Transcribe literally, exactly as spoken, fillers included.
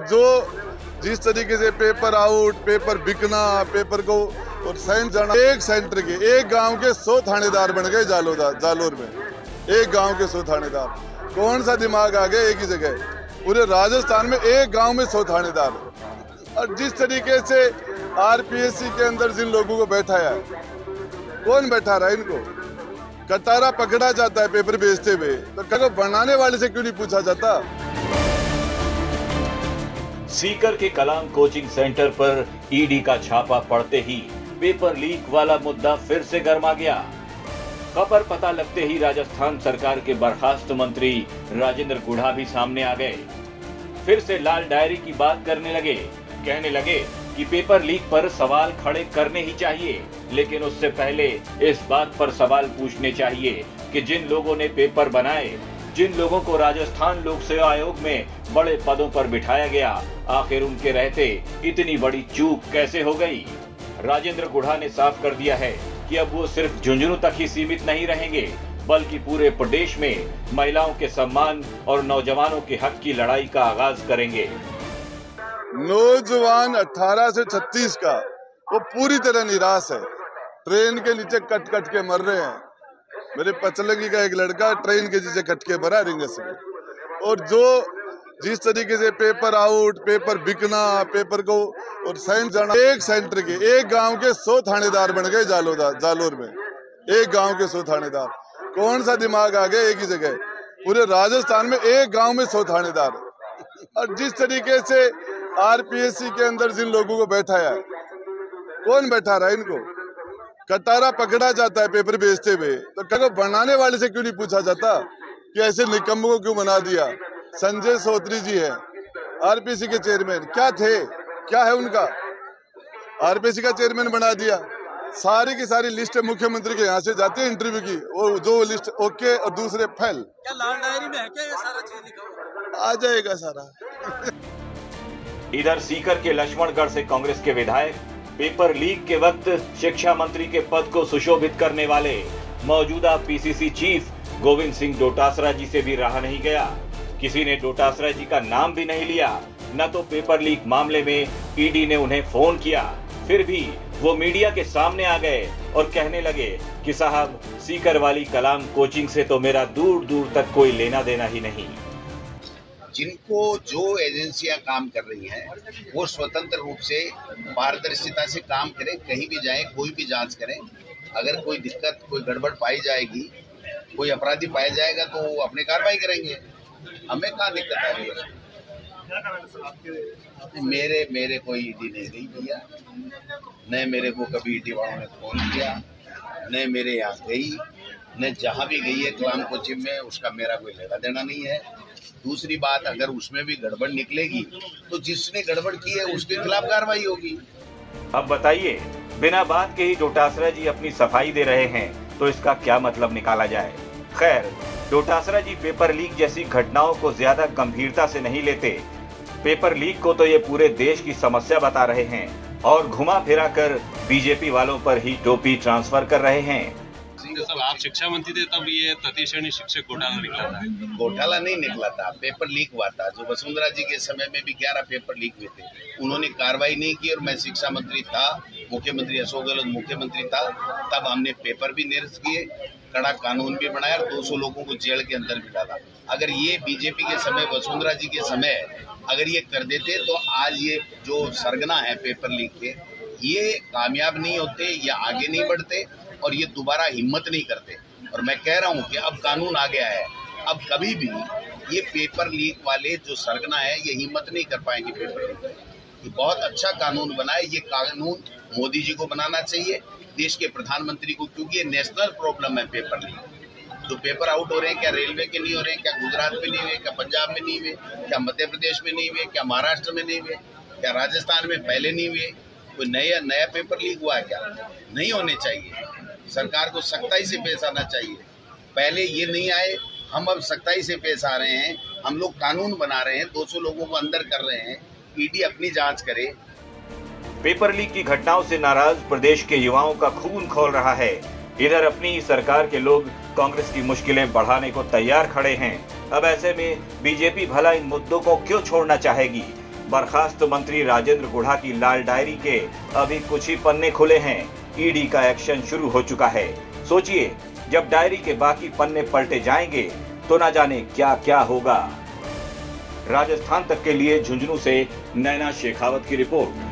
जो जिस तरीके से पेपर आउट, पेपर बिकना, पेपर को और साइंस जाना, एक सेंटर के एक गांव के सौ थानेदार बन गए जालोदार जालोर में, एक गांव के सौ थानेदार। कौन सा दिमाग आ गया एक ही जगह, पूरे राजस्थान में एक गांव में सौ थानेदार। और जिस तरीके से आरपीएससी के अंदर जिन लोगों को बैठाया, कौन बैठा रहा है इनको? कटारा पकड़ा जाता है पेपर बेचते हुए, तो कल बनाने वाले से क्यों नहीं पूछा जाता? सीकर के कलाम कोचिंग सेंटर पर ईडी का छापा पड़ते ही पेपर लीक वाला मुद्दा फिर से गर्मा गया। खबर पता लगते ही राजस्थान सरकार के बर्खास्त मंत्री राजेंद्र गुढ़ा भी सामने आ गए। फिर से लाल डायरी की बात करने लगे, कहने लगे कि पेपर लीक पर सवाल खड़े करने ही चाहिए, लेकिन उससे पहले इस बात पर सवाल पूछने चाहिए कि जिन लोगों ने पेपर बनाए, जिन लोगों को राजस्थान लोक सेवा आयोग में बड़े पदों पर बिठाया गया, आखिर उनके रहते इतनी बड़ी चूक कैसे हो गई? राजेंद्र गुढ़ा ने साफ कर दिया है कि अब वो सिर्फ झुंझुनूं तक ही सीमित नहीं रहेंगे, बल्कि पूरे प्रदेश में महिलाओं के सम्मान और नौजवानों के हक की लड़ाई का आगाज करेंगे। नौजवान अठारह से छत्तीस का वो पूरी तरह निराश है, ट्रेन के नीचे कट कट के मर रहे हैं। मेरे पचलगी का एक लड़का ट्रेन के नीचे कटके मरा रिंगस में। और जो जिस तरीके से पेपर आउट, पेपर बिकना, पेपर को और साइंस जाना, एक सेंटर के एक गांव के सौ थानेदार बन गए जालोदार जालोर में, एक गांव के सौ थानेदार। कौन सा दिमाग आ गया एक ही जगह, पूरे राजस्थान में एक गांव में सौ थानेदार। और जिस तरीके से आरपीएससी के अंदर जिन लोगों को बैठाया, कौन बैठा रहा है इनको? कटारा पकड़ा जाता है पेपर बेचते हुए, तो कल बनाने वाले से क्यों नहीं पूछा जाता कि ऐसे निकम्मों को क्यों बना दिया? संजय सोत्री जी है आरपीएससी के चेयरमैन, क्या थे, क्या है उनका? आरपीएससी का चेयरमैन बना दिया। सारी की सारी लिस्ट मुख्यमंत्री के यहाँ से जाती है इंटरव्यू की, और जो लिस्ट ओके और दूसरे फैल। क्या लाल डायरी में है क्या ये सारा चीज लिखा? आ जाएगा सारा। इधर सीकर के लक्ष्मणगढ़ से कांग्रेस के विधायक पेपर लीक के वक्त शिक्षा मंत्री के पद को सुशोभित करने वाले मौजूदा पीसीसी चीफ गोविंद सिंह डोटासरा जी से भी रहा नहीं गया। किसी ने डोटासरा जी का नाम भी नहीं लिया, न तो पेपर लीक मामले में ईडी ने उन्हें फोन किया। फिर भी वो मीडिया के सामने आ गए और कहने लगे कि साहब, सीकर वाली कलाम कोचिंग से तो मेरा दूर दूर तक कोई लेना देना ही नहीं। जिनको जो एजेंसियां काम कर रही हैं वो स्वतंत्र रूप से पारदर्शिता से काम करें, कहीं भी जाएं, कोई भी जांच करें। अगर कोई दिक्कत, कोई गड़बड़ पाई जाएगी, कोई अपराधी पाया जाएगा तो वो अपनी कार्रवाई करेंगे। हमें कहाँ दिक्कत आ रही है? मेरे मेरे कोई ईडी ने नहीं दिया, न मेरे को कभी ईडी वालों ने फोन किया, न मेरे यहाँ गई, न जहाँ भी गई है कलाम कोचिंग में उसका मेरा कोई लेना देना नहीं है। दूसरी बात, अगर उसमें भी गड़बड़ निकलेगी तो जिसने गड़बड़ की है उसके खिलाफ कार्रवाई होगी। अब बताइए, बिना बात के ही डोटासरा जी अपनी सफाई दे रहे हैं, तो इसका क्या मतलब निकाला जाए? खैर, डोटासरा जी पेपर लीक जैसी घटनाओं को ज्यादा गंभीरता से नहीं लेते। पेपर लीक को तो ये पूरे देश की समस्या बता रहे हैं और घुमा फिरा कर बीजेपी वालों पर ही टोपी ट्रांसफर कर रहे हैं। जब आप शिक्षा मंत्री थे तब ये तृतीय श्रेणी शिक्षक घोटाला निकला था। घोटाला नहीं निकला था, पेपर लीक हुआ था। जो वसुंधरा जी के समय में भी ग्यारह पेपर लीक हुए थे, उन्होंने कार्रवाई नहीं की और मैं शिक्षा मंत्री था, मुख्यमंत्री अशोक गहलोत मुख्यमंत्री था, तब हमने पेपर भी निरस्त किए, कड़ा कानून भी बनाया और दो सौ लोगों को जेल के अंदर भी डाला। अगर ये बीजेपी के समय, वसुंधरा जी के समय अगर ये कर देते तो आज ये जो सरगना है पेपर लीक के, ये कामयाब नहीं होते, ये आगे नहीं बढ़ते और ये दोबारा हिम्मत नहीं करते। और मैं कह रहा हूँ कि अब कानून आ गया है, अब कभी भी ये पेपर लीक वाले जो सरगना है ये हिम्मत नहीं कर पाएंगे। पेपर लीक ये बहुत अच्छा कानून बना है, ये कानून मोदी जी को बनाना चाहिए, देश के प्रधानमंत्री को, क्योंकि ये नेशनल प्रॉब्लम है। पेपर लीक जो पेपर आउट हो रहे हैं, क्या रेलवे के नहीं हो रहे हैं, क्या गुजरात में नहीं हुए, क्या पंजाब में नहीं हुए, क्या मध्य प्रदेश में नहीं हुए, क्या महाराष्ट्र में नहीं हुए, क्या राजस्थान में पहले नहीं हुए? कोई नया नया पेपर लीक हुआ है क्या? नहीं होने चाहिए। सरकार को सख्ताई से पेश आना चाहिए। पहले ये नहीं आए, हम अब सख्ताई से पेश आ रहे हैं। हम लोग कानून बना रहे हैं, दो सौ लोगों को अंदर कर रहे हैं, ईडी अपनी जांच करे। पेपर लीक की घटनाओं से नाराज प्रदेश के युवाओं का खून खौल रहा है। इधर अपनी सरकार के लोग कांग्रेस की मुश्किलें बढ़ाने को तैयार खड़े हैं। अब ऐसे में बीजेपी भला इन मुद्दों को क्यों छोड़ना चाहेगी? बर्खास्त मंत्री राजेंद्र गुढ़ा की लाल डायरी के अभी कुछ ही पन्ने खुले हैं, ईडी का एक्शन शुरू हो चुका है। सोचिए जब डायरी के बाकी पन्ने पलटे जाएंगे तो ना जाने क्या क्या होगा। राजस्थान तक के लिए झुंझुनूं से नैना शेखावत की रिपोर्ट।